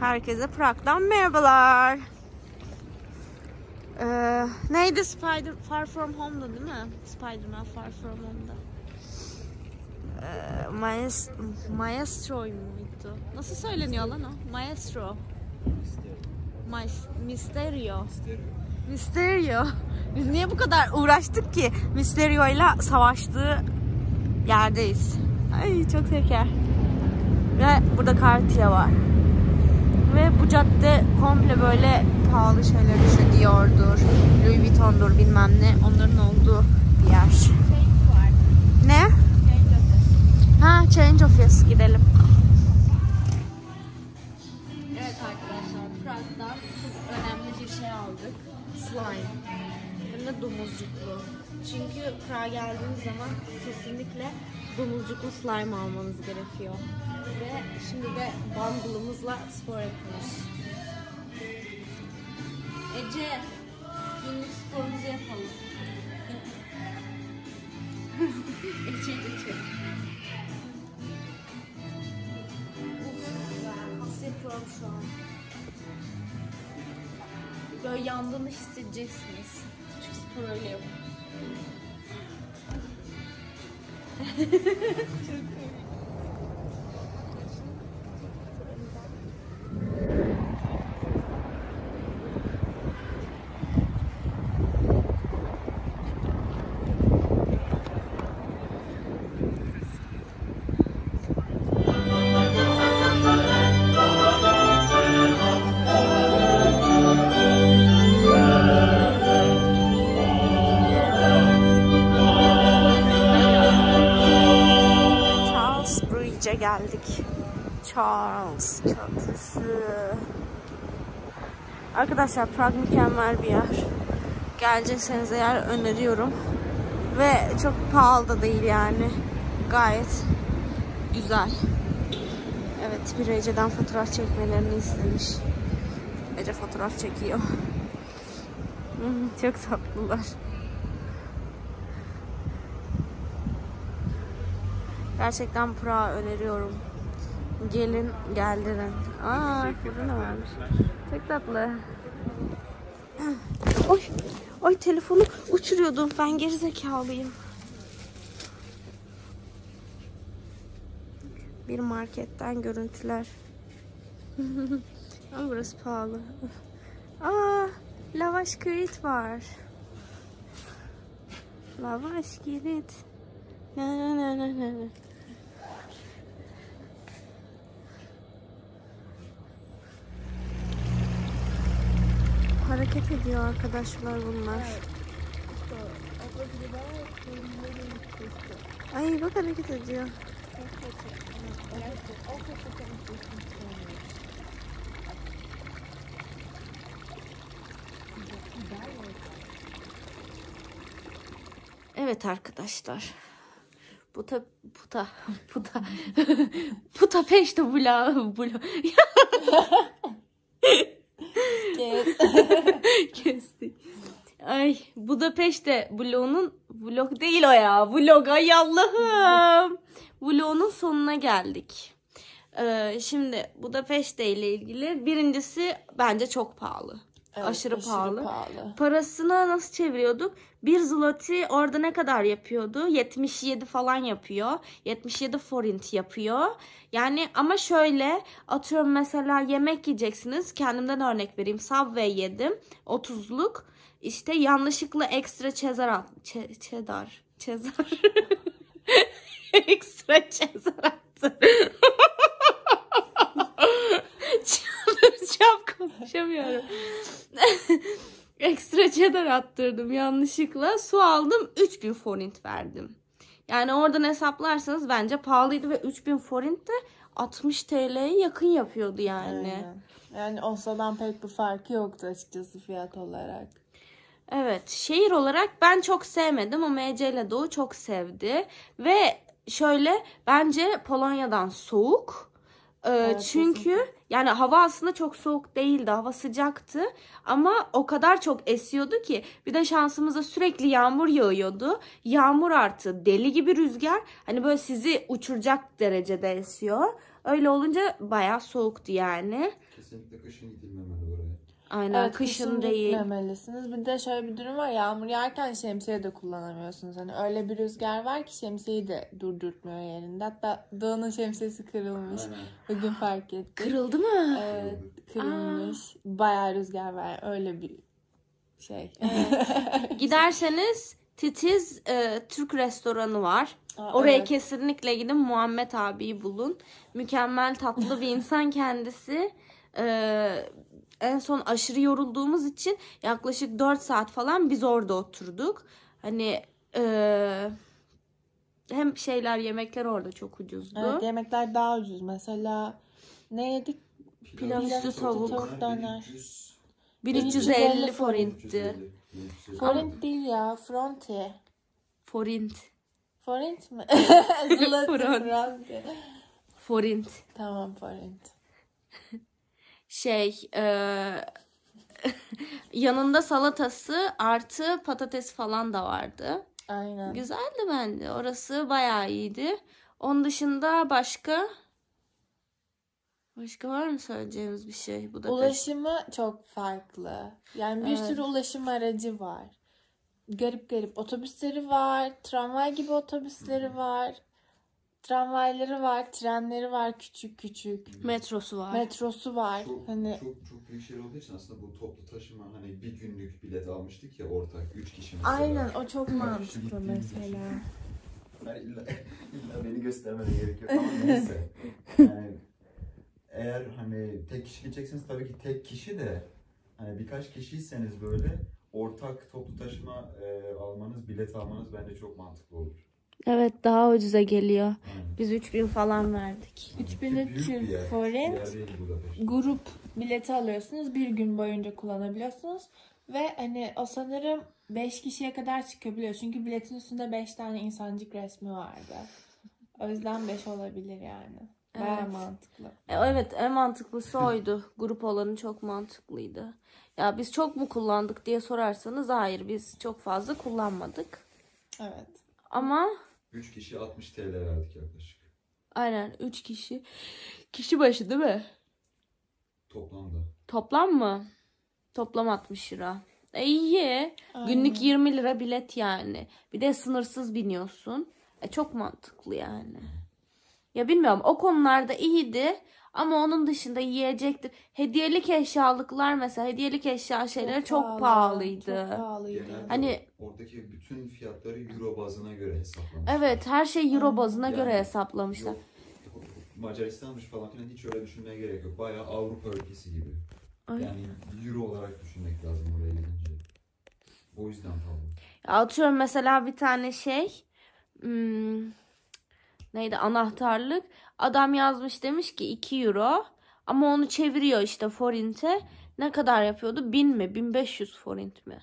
Herkese Prag'dan merhabalar. Neydi Far From Home'da değil mi? Spider-Man Far From Home'da. Maestro muydu? Nasıl söyleniyor lan o? Maestro. Mysterio. Mysterio. Biz niye bu kadar uğraştık ki? Mysterio'yla savaştığı yerdeyiz. Ay çok zeker. Ve burada Cartier var. Ve bu cadde komple böyle pahalı şeyler işte Dior'dur, Louis Vuitton'dur bilmem ne. Onların olduğu bir yer. Change var. Ne? Change Office. Ha, Change Office gidelim. Evet arkadaşlar, Prag'dan çok önemli bir şey aldık. Slime. Hem de domuzcuklu. Çünkü Prag'a geldiğiniz zaman kesinlikle domuzcuklu slime almanız gerekiyor. Ve şimdi de bundle'ımızla spor yapıyoruz. Ece, günlük sporumuzu yapalım. Ece. Nasıl yapıyorum şu an? Böyle yandığını hissedeceksiniz. Çünkü spor öyle yok. Geldik. Charles Köprüsü. Arkadaşlar Prag mükemmel bir yer. Gelecekseniz eğer öneriyorum. Ve çok pahalı da değil yani. Gayet güzel. Evet, bir Ece'den fotoğraf çekmelerini istemiş. Ece fotoğraf çekiyor. Çok tatlılar. Gerçekten Prag'ı öneriyorum. Gelin, geldirin. Aa, burada ne varmış? Çok tatlı. Oy, oy telefonu uçuruyordum. Ben gerizekalıyım. Bir marketten görüntüler. Ama burası pahalı. Aa, Lavaş Guit var. Lavaş Guit. Hareket ediyor arkadaşlar bunlar. Ay bak hareket ediyor. Evet arkadaşlar. Budapeşte Kestik. Ay, Budapeşte vlogunun vlog değil o ya. Vlog, ay Allah'ım. Vlogunun sonuna geldik. Şimdi Budapeşte ile ilgili birincisi bence çok pahalı. Evet, aşırı pahalı. Parasını nasıl çeviriyorduk? Bir zloty orada ne kadar yapıyordu? 77 falan yapıyor. 77 forint yapıyor. Yani ama şöyle atıyorum mesela yemek yiyeceksiniz. Kendimden örnek vereyim. Subway yedim. 30'luk. İşte yanlışlıkla ekstra çezar. Ekstra çezar attı. Konuşamıyorum. Ekstra cheddar attırdım yanlışlıkla. Su aldım. 3000 forint verdim. Yani oradan hesaplarsanız bence pahalıydı ve 3000 forint de 60 TL'ye yakın yapıyordu yani. Aynen. Yani Oslo'dan pek bir farkı yoktu açıkçası fiyat olarak. Evet. Şehir olarak ben çok sevmedim ama M.C. ile Doğu çok sevdi. Ve şöyle bence Polonya'dan soğuk. Evet, çünkü kesinlikle. Yani hava aslında çok soğuk değildi, hava sıcaktı ama o kadar çok esiyordu ki bir de şansımıza sürekli yağmur yağıyordu. Yağmur artı deli gibi rüzgar, hani böyle sizi uçuracak derecede esiyor. Öyle olunca bayağı soğuktu yani. Kesinlikle kışın gidilmemeli oraya. Aynen, evet, kışın değil. Gitmemelisiniz. Bir de şöyle bir durum var. Yağmur yağarken şemsiye de kullanamıyorsunuz. Hani öyle bir rüzgar var ki şemsiyeyi de durdurtmuyor yerinde. Hatta Doğan'ın şemsiyesi kırılmış. Aynen. Bugün fark ettik. Kırıldı mı? Evet, kırılmış. Aa. Bayağı rüzgar var. Öyle bir şey. Evet. Giderseniz Titiz Türk restoranı var. Aa, oraya evet, kesinlikle gidin. Muhammed abiyi bulun. Mükemmel tatlı bir insan kendisi. En son aşırı yorulduğumuz için yaklaşık 4 saat falan biz orada oturduk. Hani hem şeyler, yemekler orada çok ucuzdu. Evet, yemekler daha ucuz. Mesela ne yedik? Pilav üstü tavuk döner. 1350 forintti. Forint değil ya, fronti. Forint. Forint mi? Forint. Forint. Tamam, forint. Yanında salatası artı patates falan da vardı. Aynen. Güzeldi bence. Orası bayağı iyiydi. Onun dışında başka var mı söyleyeceğimiz bir şey? Bu da ulaşımı çok farklı. Yani bir sürü ulaşım aracı var. Garip otobüsleri var. Tramvay gibi otobüsleri var. Tramvayları var, trenleri var, küçük. Metrosu var. Çok, hani... çok büyük şey olduğu için aslında bu toplu taşıma, hani bir günlük bilet almıştık ya ortak 3 kişi mesela. Aynen, o çok mantıklı mesela. İlla beni göstermene gerek yok ama neyse. Yani, eğer hani tek kişi gideceksiniz, tabii ki tek kişi de hani birkaç kişiyseniz böyle ortak toplu taşıma almanız, bilet almanız bence çok mantıklı olur. Evet, daha ucuza geliyor. Biz 3000 falan verdik. 3300 forint grup bileti alıyorsunuz. Bir gün boyunca kullanabiliyorsunuz. Ve hani o sanırım 5 kişiye kadar çıkabiliyor. Çünkü biletin üstünde 5 tane insancık resmi vardı. O yüzden 5 olabilir yani. Bayağı evet, mantıklı. Evet, en mantıklısı oydu. Grup olanı çok mantıklıydı. Ya biz çok mu kullandık diye sorarsanız hayır, biz çok fazla kullanmadık. Evet. Ama 3 kişi 60 TL verdik yaklaşık. Aynen, 3 kişi. Kişi başı değil mi? Toplamda. Toplam mı? Toplam 60 lira. İyi. Aynen. Günlük 20 lira bilet yani. Bir de sınırsız biniyorsun. Çok mantıklı yani. Ya bilmiyorum, o konularda iyiydi. Ama onun dışında yiyecektir. Hediyelik eşyalıklar mesela. Hediyelik eşya şeyleri çok pahalıydı. Çok pahalıydı. Hani oradaki bütün fiyatları euro bazına göre hesaplamışlar. Evet, her şey euro bazına göre hesaplamışlar. Yok, Macaristan'mış falan filan, hiç öyle düşünmeye gerek yok. Bayağı Avrupa ülkesi gibi. Aynen. Yani euro olarak düşünmek lazım oraya gidince. O yüzden pahalı. Atıyorum mesela bir tane şey. Neydi, anahtarlık. Adam yazmış, demiş ki 2 euro ama onu çeviriyor işte forinte. Ne kadar yapıyordu? 1000 mi? 1500 forint mi?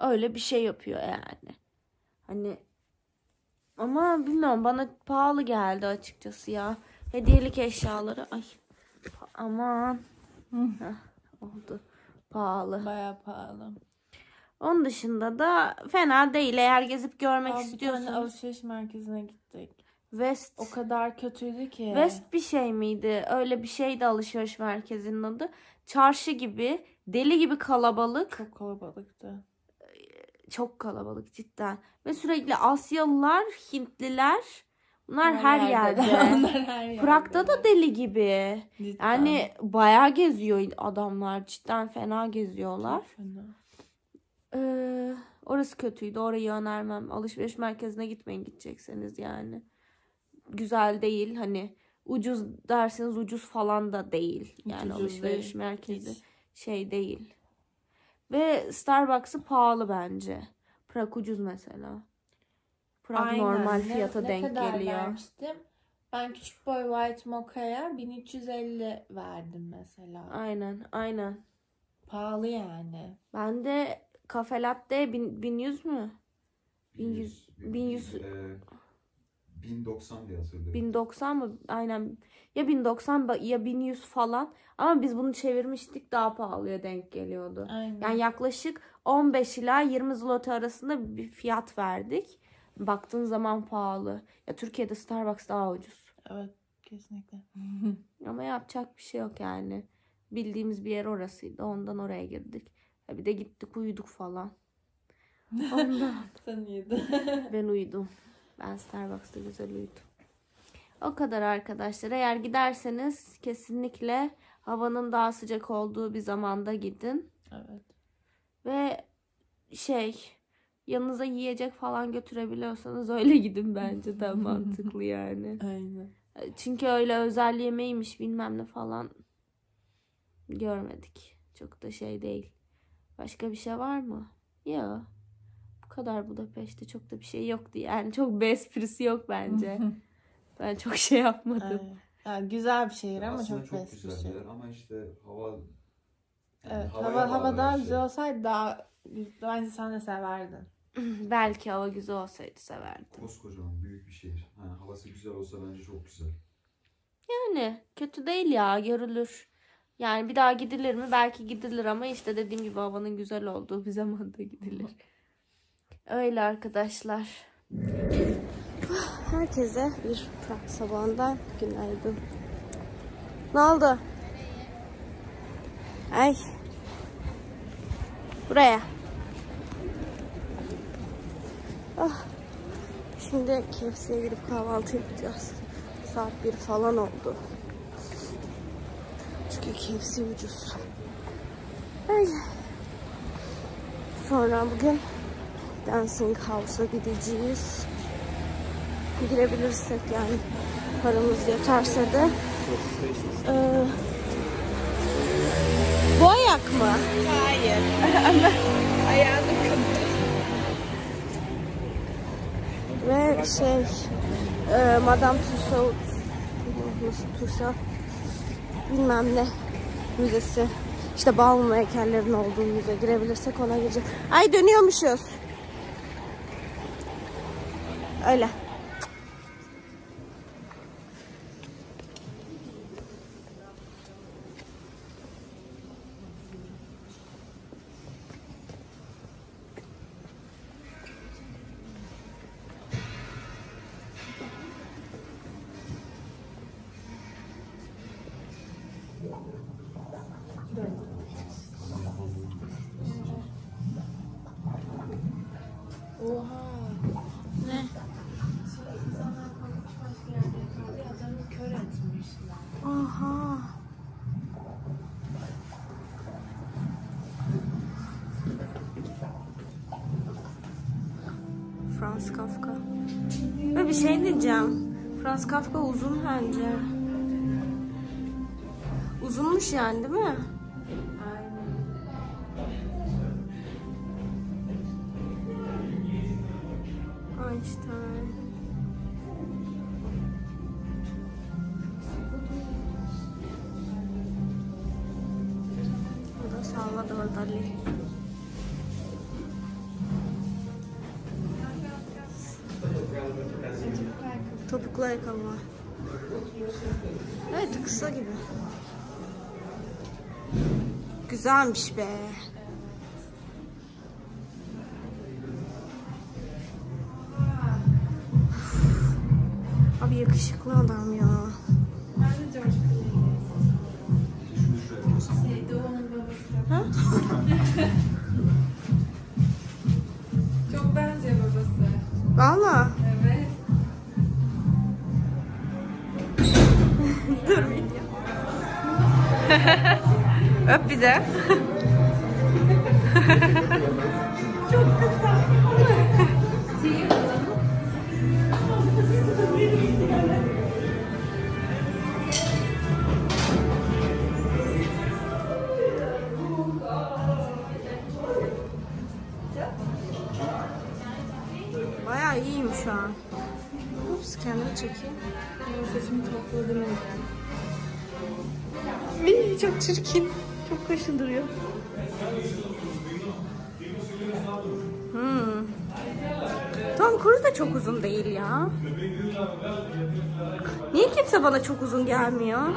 Öyle bir şey yapıyor yani. Hani ama bilmiyorum, bana pahalı geldi açıkçası ya. Hediyelik eşyaları aman oldu. Pahalı. Bayağı pahalı. Onun dışında da fena değil. Eğer gezip görmek istiyorsanız. Bir tane alışveriş merkezine gittik. West. O kadar kötüydü ki. West bir şey miydi? Öyle bir şeydi alışveriş merkezinin adı. Çarşı gibi, deli gibi kalabalık. Çok kalabalıktı. Çok kalabalık cidden. Ve sürekli Asyalılar, Hintliler. Bunlar her yerde. Prag'da da deli gibi. Cidden. Yani bayağı geziyor adamlar. Cidden fena geziyorlar. Orası kötüydü. Orayı önermem. Alışveriş merkezine gitmeyin gidecekseniz yani. Güzel değil, hani ucuz derseniz ucuz falan da değil. Yani alışveriş merkezi şey değil. Ve Starbucks'ı pahalı bence. Prag ucuz mesela. Prag aynen, normal fiyata denk geliyor. Vermiştim? Ben küçük boy white mocha'ya 1350 verdim mesela. Aynen. Pahalı yani. Ben de kafe latte 1100 mü? 1100. 1090 diye hatırlıyorum. 1090 mı? Aynen. Ya 1090 ya 1100 falan. Ama biz bunu çevirmiştik, daha pahalıya denk geliyordu. Aynen. Yani yaklaşık 15 ila 20 zloty arasında bir fiyat verdik. Baktığın zaman pahalı. Ya Türkiye'de Starbucks daha ucuz. Evet. Kesinlikle. Ama yapacak bir şey yok yani. Bildiğimiz bir yer orasıydı. Ondan oraya girdik. Bir de gittik uyuduk falan. Ondan. Sen uyudun. Ben uyudum. Ben Starbucks'ta güzel uyudum. O kadar arkadaşlar. Eğer giderseniz kesinlikle havanın daha sıcak olduğu bir zamanda gidin. Evet. Ve yanınıza yiyecek falan götürebiliyorsanız öyle gidin bence. Daha mantıklı yani. Aynen. Çünkü öyle özel yemeğiymiş bilmem ne falan görmedik. Çok da değil. Başka bir şey var mı? Ya bu kadar Budapeşte çok da bir şey yoktu. Yani çok bir esprisi yok bence. Ben çok yapmadım. Yani güzel bir şehir ama aslında çok esprisi. Ama hava... Yani evet, hava daha güzel olsaydı daha... Bence sen de severdin. Belki hava güzel olsaydı severdim. Koskocaman büyük bir şehir. Ha, havası güzel olsa bence çok güzel. Yani kötü değil ya, görülür. Yani bir daha gidilir mi? Belki gidilir ama dediğim gibi havanın güzel olduğu bir zamanda gidilir. Öyle arkadaşlar. Herkese bir PRAG sabahından günaydın. Ne oldu? Ay. Buraya. Ah. Şimdi KFC'ye girip kahvaltı yapacağız. Saat 1 falan oldu. Çünkü KFC ucuz. Öyle. Sonra bugün Dancing House'a gideceğiz. Girebilirsek yani, paramız yeterse de. Bu ayak mı? Hayır. Ayağını kırdım. Ve Madame Tussaud's bilmem ne müzesi. Balmum heykellerin olduğu müze girebilirsek ona gireceğiz. Ay dönüyormuşuz. Öyle. Franz Kafka. Ve bir diyeceğim. Franz Kafka uzun bence. Uzunmuş yani değil mi? Aynen. Bu da Salvador Dali. Topuklu ayakkabı var. Evet, kısa gibi. Güzelmiş be. Abi yakışıklı adam ya. Ha? Çok benziyor babası. Valla. Evet. Dur öp bize. Çok kısa. Bayağı iyiyim şu an. Ups, kendimi çekeyim. Sesimi topladım. Çok çirkin. Çok kaşı duruyor. Tom Cruise da çok uzun değil ya. Niye kimse bana çok uzun gelmiyor?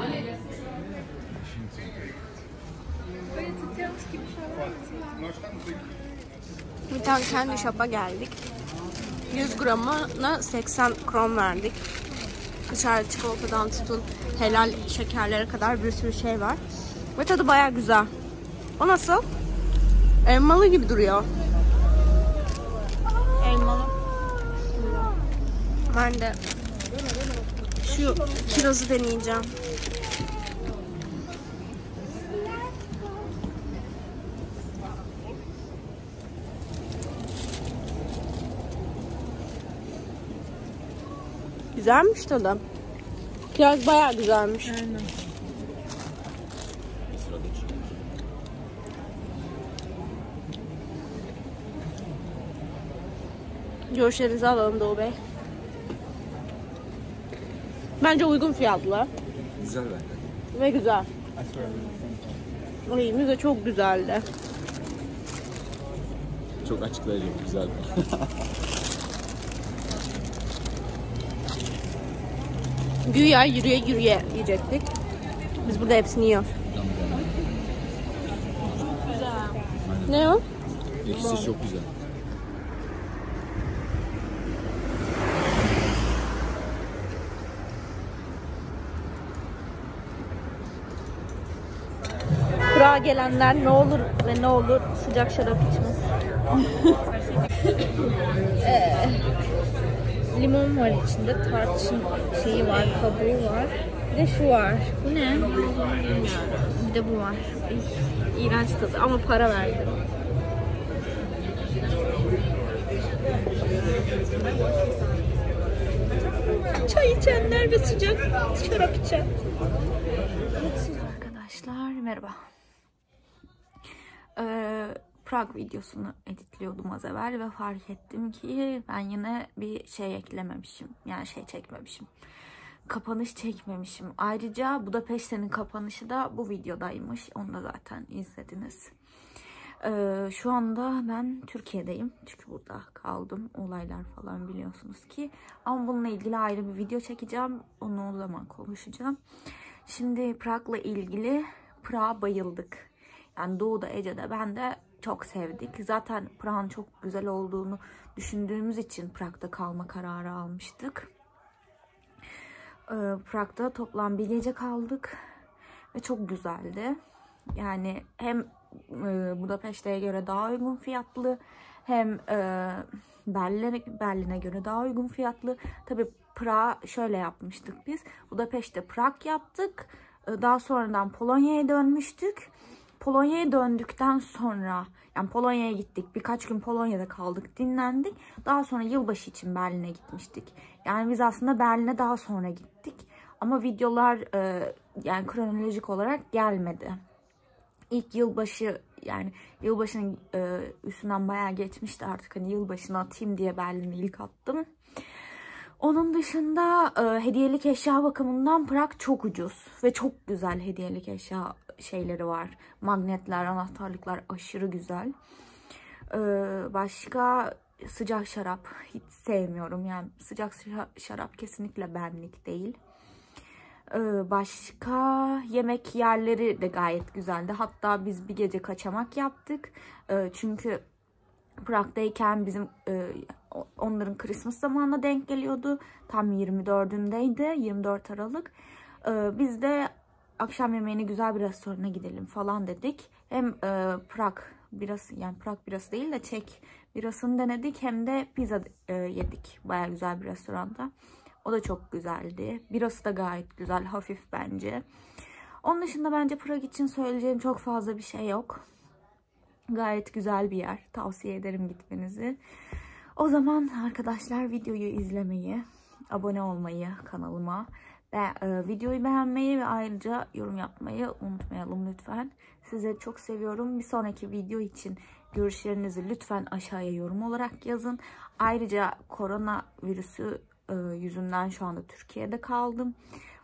Bir tane kendi shop'a geldik. 100 gramına 80 kron verdik. Dışarıda çikolatadan tutun, helal şekerlere kadar bir sürü şey var. Ve tadı bayağı güzel. O nasıl? Elmalı gibi duruyor. Elmalı. Ben de şu kirazı deneyeceğim. Güzelmiş tadı. Kiraz bayağı güzelmiş. Aynen. Görüşlerinizi alalım Doğu Bey. Bence uygun fiyatlı. Güzel bence. Ve güzel. Ay, müze çok güzeldi. Çok açıklayıcı, güzel. Güya yürüye yürüye yiyecektik. Biz burada hepsini yiyoruz. Güzel. Ne o? İkisi çok güzel. Prag'a gelenler ne olur ve ne olur sıcak şarap içmez. Limon var içinde, tarçın şeyi var, kabuğu var. Bir de şu var. Bu ne? Bir de bu var. İğrenç tadı ama para verdim. Çay içenler ve sıcak şarap içen. Arkadaşlar merhaba. Prag videosunu editliyordum az evvel ve fark ettim ki ben yine bir şey eklememişim. Yani şey çekmemişim. Kapanış çekmemişim. Ayrıca Budapeşte'nin kapanışı da bu videodaymış. Onu da zaten izlediniz. Şu anda ben Türkiye'deyim. Çünkü burada kaldım. Olaylar falan biliyorsunuz ki. Ama bununla ilgili ayrı bir video çekeceğim. Onu o zaman konuşacağım. Şimdi Prag'la ilgili Prag'a bayıldık. Yani Doğu'da, Ece'de, ben de çok sevdik. Zaten Prag'ın çok güzel olduğunu düşündüğümüz için Prag'da kalma kararı almıştık. Prag'da toplam bir gece kaldık ve çok güzeldi. Yani hem Budapeşte'ye göre daha uygun fiyatlı, hem Berlin'e göre daha uygun fiyatlı. Tabii Prag'ı şöyle yapmıştık biz. Budapeşte, Prag yaptık. Daha sonradan Polonya'ya dönmüştük. Polonya'ya döndükten sonra, yani Polonya'ya gittik, birkaç gün Polonya'da kaldık, dinlendik. Daha sonra yılbaşı için Berlin'e gitmiştik. Yani biz aslında Berlin'e daha sonra gittik. Ama videolar yani kronolojik olarak gelmedi. İlk yılbaşı, yani yılbaşının üstünden bayağı geçmişti artık. Hani yılbaşını atayım diye Berlin'e ilk attım. Onun dışında hediyelik eşya bakımından Prag çok ucuz ve çok güzel hediyelik eşya şeyleri var. Magnetler, anahtarlıklar aşırı güzel. Başka sıcak şarap hiç sevmiyorum. Yani sıcak şarap kesinlikle benlik değil. Başka yemek yerleri de gayet güzeldi. Hatta biz bir gece kaçamak yaptık. Çünkü Prag'dayken bizim onların Christmas zamanına denk geliyordu. Tam 24'ündeydi. 24 Aralık. Biz de akşam yemeğine güzel bir restorana gidelim falan dedik. Hem Prag birası, yani Prag birası değil de Çek birasını denedik. Hem de pizza yedik. Bayağı güzel bir restoranda. O da çok güzeldi. Birası da gayet güzel. Hafif bence. Onun dışında bence Prag için söyleyeceğim çok fazla bir şey yok. Gayet güzel bir yer. Tavsiye ederim gitmenizi. O zaman arkadaşlar videoyu izlemeyi, abone olmayı kanalıma, videoyu beğenmeyi ve ayrıca yorum yapmayı unutmayalım lütfen. Sizleri çok seviyorum. Bir sonraki video için görüşlerinizi lütfen aşağıya yorum olarak yazın. Ayrıca korona virüsü yüzünden şu anda Türkiye'de kaldım.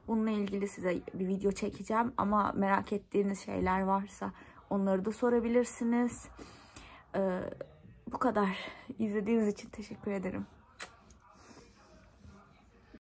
Bununla ilgili size bir video çekeceğim ama merak ettiğiniz şeyler varsa onları da sorabilirsiniz. Bu kadar. İzlediğiniz için teşekkür ederim.